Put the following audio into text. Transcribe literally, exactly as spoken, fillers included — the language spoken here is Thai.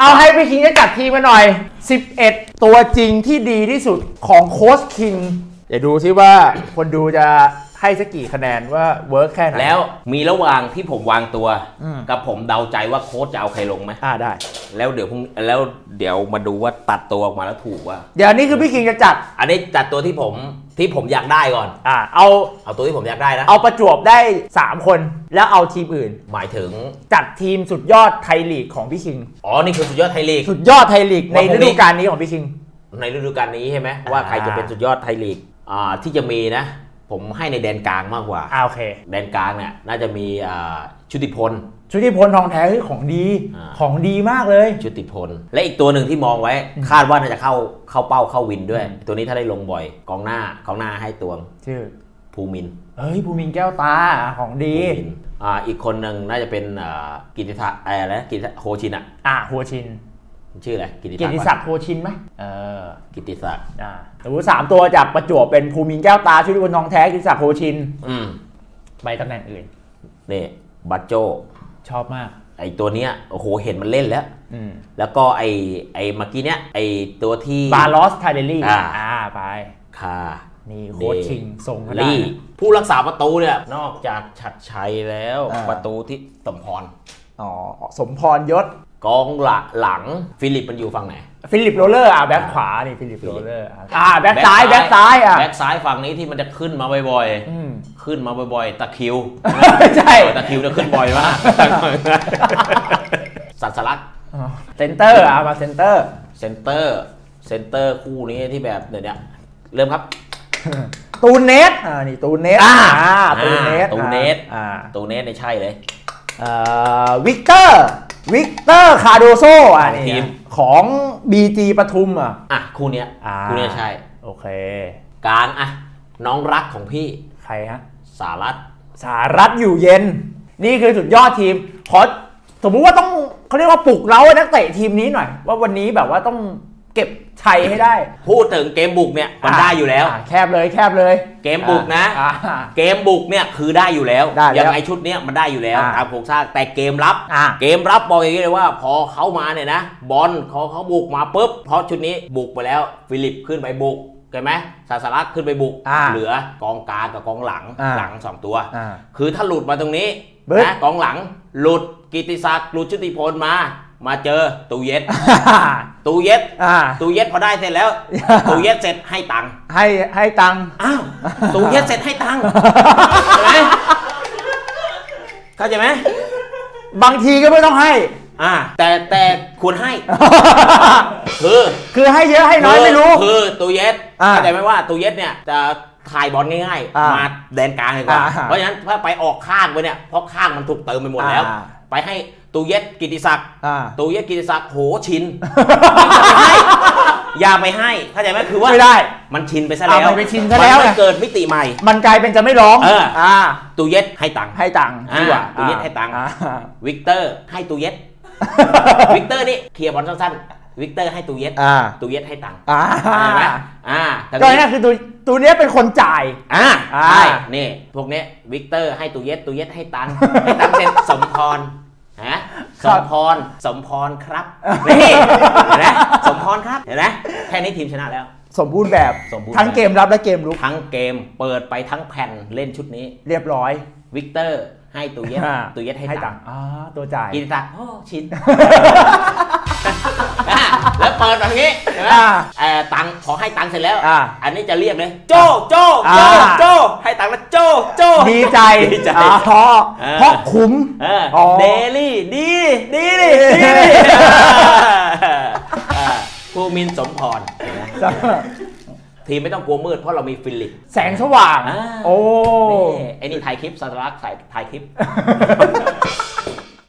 เอาให้พี่คิงจะจัดทีมมาหน่อยสิบเอ็ดตัวจริงที่ดีที่สุดของโค้ชคิงเดี๋ยวดูซิว่าคนดูจะให้สักกี่คะแนนว่าเวิร์กแค่ไหนแล้วมีระหว่างที่ผมวางตัวกับผมเดาใจว่าโค้ชจะเอาใครลงไหมอ่าได้แล้วเดี๋ยวพรุ่งแล้วเดี๋ยวมาดูว่าตัดตัวออกมาแล้วถูกว่าเดี๋ยวอันนี้คือพี่คิงจะจัดอันนี้จัดตัวที่ผมที่ผมอยากได้ก่อนอ่าเอาเอาตัวที่ผมอยากได้นะเอาประจวบได้สามคนแล้วเอาทีมอื่นหมายถึงจัดทีมสุดยอดไทยลีกของพี่คิงอ๋อนี่คือสุดยอดไทยลีกสุดยอดไทยลีกในฤดูกาลนี้ของพี่คิงในฤดูกาลนี้ใช่ไหมว่าใครจะเป็นสุดยอดไทยลีกอ่าที่จะมีนะผมให้ในแดนกลางมากกว่าโอเคแดนกลางเนี่ยน่าจะมีชุติพลชุติพลทองแท้ของดีของดีมากเลยชุติพลและอีกตัวหนึ่งที่มองไว้คาดว่าน่าจะเข้าเข้าเป้าเข้าวินด้วยตัวนี้ถ้าได้ลงบ่อยกองหน้ากองหน้าให้ตัวชื่อภูมินเฮ้ยภูมินแก้วตาของดีอ่าอีกคนหนึ่งน่าจะเป็นกิติศักดิ์อะไรนะกิติโฮชินอ่ะอ่าโฮชินชื่ออะไรกิติศักดิ์โฮชินไหมเออกิติศักดิ์อ่าสมมติสามตัวจากประจวบเป็นภูมินแก้วตาชุติพลทองแท้กิติศักดิ์โฮชินอืมไปตำแหน่งอื่นนี่บัตโจชอบมากไอตัวเนี้ยโอ้โหเห็นมันเล่นแล้วอืมแล้วก็ไอไอเมื่อกี้เนี้ยไอตัวที่บาลอสไทเดลี่อ่าอ่าไปค่ะนี่โค้ชคิงส่งมาได้ผู้รักษาประตูเนี่ยนอกจากฉัตรชัยแล้วประตูที่สมพรอ๋อสมพรยศกองหลังฟิลิปมันอยู่ฝั่งไหนฟิลิปโรเลอร์อ่ะแบ็คขวานี่ฟิลิปโรเลอร์อ่ะแบ็คซ้ายแบ็คซ้ายอ่ะแบ็คซ้ายฝั่งนี้ที่มันจะขึ้นมาบ่อยๆขึ้นมาบ่อยๆตะคิวใช่ตะคิวจะขึ้นบ่อยมากสันสลักเซนเตอร์อ่ะมาเซนเตอร์เซนเตอร์เซนเตอร์คู่นี้ที่แบบเดี๋ยวนี้เริ่มครับตูเนสอ่านี่ตูเนสอ่าตูเนสตูเนสอ่าตูเนสในใช่เลยอ่าวิกเตอร์วิกเตอร์คาโดโซอ่ะทีมของ บี จี ปทุมอ่ะอ่ะคู่เนี้ยคู่เนี้ยใช่โอเคกลางอ่ะน้องรักของพี่ใครฮะสารัตสารัตอยู่เย็นนี่คือสุดยอดทีมขอสมมุติว่าต้องเขาเรียกว่าปลุกเร้านักเตะทีมนี้หน่อยว่าวันนี้แบบว่าต้องเก็บชัยให้ได้พูดถึงเกมบุกเนี่ยมันได้อยู่แล้วแคบเลยแคบเลยเกมบุกนะเกมบุกเนี่ยคือได้อยู่แล้วอย่างไอชุดเนี้ยมันได้อยู่แล้วตามโครงสร้างแต่เกมรับเกมรับบอกอย่างนี้เลยว่าพอเขามาเนี่ยนะบอลเขาเขาบุกมาปุ๊บเพราะชุดนี้บุกไปแล้วฟิลิปขึ้นไปบุกเห็นไหมศาสลักขึ้นไปบุกเหลือกองกลางกับกองหลังหลังสองตัวคือถ้าหลุดมาตรงนี้นะกองหลังหลุดกิติศักดิ์หลุดชุติพลมามาเจอตูเย็ดตูเย็ดตูเย็ดพอได้เสร็จแล้วตูเย็ดเสร็จให้ตังค์ให้ให้ตังค์อ้าวตูเย็ดเสร็จให้ตังค์เข้าใจไหมเข้าใจไหมบางทีก็ไม่ต้องให้อ่าแต่แต่ควรให้คือคือให้เยอะให้น้อยไม่รู้คือตูเย็ดเข้าใจไหมว่าตูเย็ดเนี่ยจะถ่ายบอลง่ายๆมาแดนกลางเลยก่อนเพราะฉะนั้นถ้าไปออกข้างไปเนี่ยเพราะข้างมันถูกเติมไปหมดแล้วไปให้ตูเย็ดกิติศักดิ์ตูเย็ดกิติศักดิ์โหชินอย่าไปให้เข้าใจไหมคือว่าไม่ได้มันชินไปซะแล้วมันไปชินซะแล้วมันเกิดมิติใหม่มันกลายเป็นจะไม่ร้องตูเย็ดให้ตังค์ให้ตังค์ดีกว่าตูเย็ดให้ตังค์วิกเตอร์ให้ตูเย็ดวิกเตอร์นี่เคลียร์บอลสั้นๆวิกเตอร์ให้ตูเย็ดตูเย็ดให้ตังค์ก็นี่คือตูตูเนี้ยเป็นคนจ่ายอ่าใช่นี่พวกนี้วิกเตอร์ให้ตูเย็ดตูเย็ดให้ตังค์ให้ตังค์เซ็นสมพรฮะสมพรสมพรครับนี่เห็นไหมสมพรครับเห็นไหมแค่นี้ทีมชนะแล้วสมบูรณ์แบบทั้งเกมรับและเกมลุกทั้งเกมเปิดไปทั้งแผ่นเล่นชุดนี้เรียบร้อยวิกเตอร์ให้ตูเย็ดตูเย็ดให้ตังค์อ๋อตัวจ่ายกินตังค์โอ้ชินแล้วเปิดแบบนี้เห็นไหมตังค์ขอให้ตังค์เสร็จแล้วอันนี้จะเรียกเลยโจโจโจโจให้ตังค์แล้วโจโจดีใจดีใจเพราะเพราะขุมเดลี่ดีดีดีภูมินสมพรทีไม่ต้องกลัวมืดเพราะเรามีฟิลิปแสงสว่างโอ้ไอ้นี่ถ่ายคลิปสารักถ่ายคลิป